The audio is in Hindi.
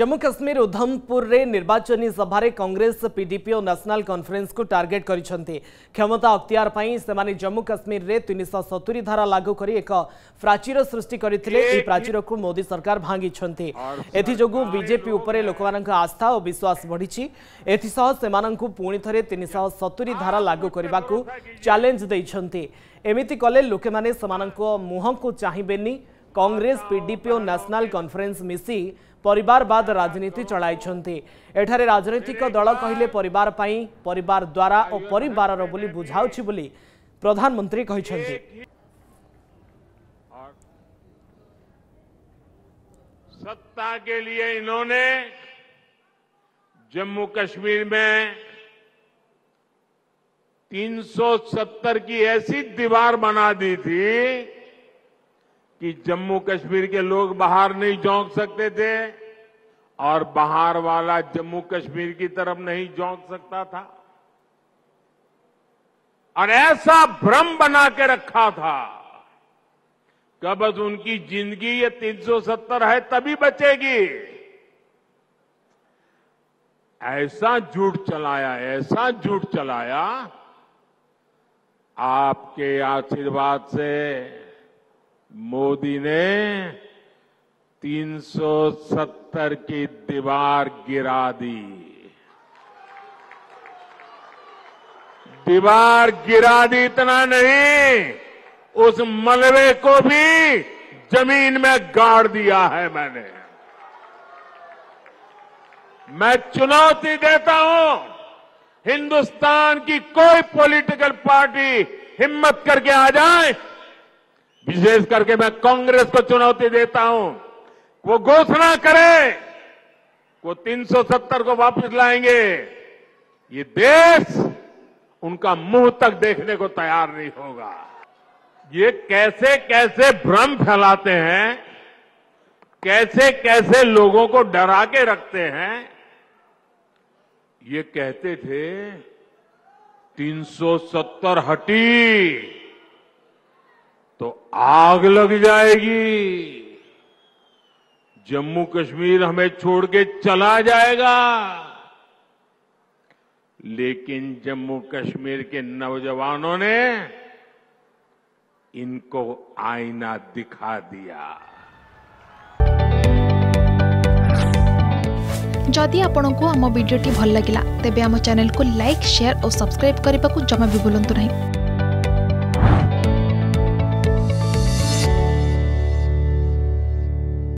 जम्मू काश्मीर उधमपुर रे निर्वाचन सभारे कांग्रेस पीडीपी और नेशनल कॉन्फ्रेंस को टार्गेट करिसेंती। क्षमता अख्तियार पाई सेमाने जम्मू काश्मीर रे 370 धारा लागू करी एक प्राचीर सृष्टि करथिले। ई प्राचीर को मोदी सरकार भांगिछंती। एथि जोगु बीजेपी उपरे लोकमानक आस्था और विश्वास बढ़िछि। एथि सह सेमानंकु पुणी थरे 370 धारा लागू करबाकू चैलेंज दैछंती। एमिति कले लोके माने समानंको मुहंको चाहिबेनी। कांग्रेस पीडीपी और नेशनल कॉन्फ्रेंस मिसी परिवारवाद राजनीति चलाइछंती। एठारे राजनीतिक दल कहिले परिवार पाई परिवार द्वारा और परिवारर बोली बुझाउछि बोली प्रधानमंत्री कहिसंती। सत्ता के लिए इन्होंने जम्मू कश्मीर में 370 की ऐसी दीवार बना दी थी कि जम्मू कश्मीर के लोग बाहर नहीं झोंक सकते थे और बाहर वाला जम्मू कश्मीर की तरफ नहीं झोंक सकता था। और ऐसा भ्रम बना के रखा था कि बस उनकी जिंदगी ये 370 है तभी बचेगी। ऐसा झूठ चलाया। आपके आशीर्वाद से मोदी ने 370 की दीवार गिरा दी। इतना नहीं, उस मलबे को भी जमीन में गाड़ दिया है। मैं चुनौती देता हूं, हिंदुस्तान की कोई पॉलिटिकल पार्टी हिम्मत करके आ जाए। विशेष करके मैं कांग्रेस को चुनौती देता हूं, वो घोषणा करे वो 370 को वापस लाएंगे। ये देश उनका मुंह तक देखने को तैयार नहीं होगा। ये कैसे कैसे भ्रम फैलाते हैं, कैसे कैसे लोगों को डरा के रखते हैं। ये कहते थे 370 हटी तो आग लग जाएगी, जम्मू कश्मीर हमें छोड़ के चला जाएगा। लेकिन जम्मू कश्मीर के नौजवानों ने इनको आईना दिखा दिया। जदि आपंक आम भिडी भल लगा तेब आम चैनल को लाइक, शेयर और सब्सक्राइब करने को जमा भी भूलु ना।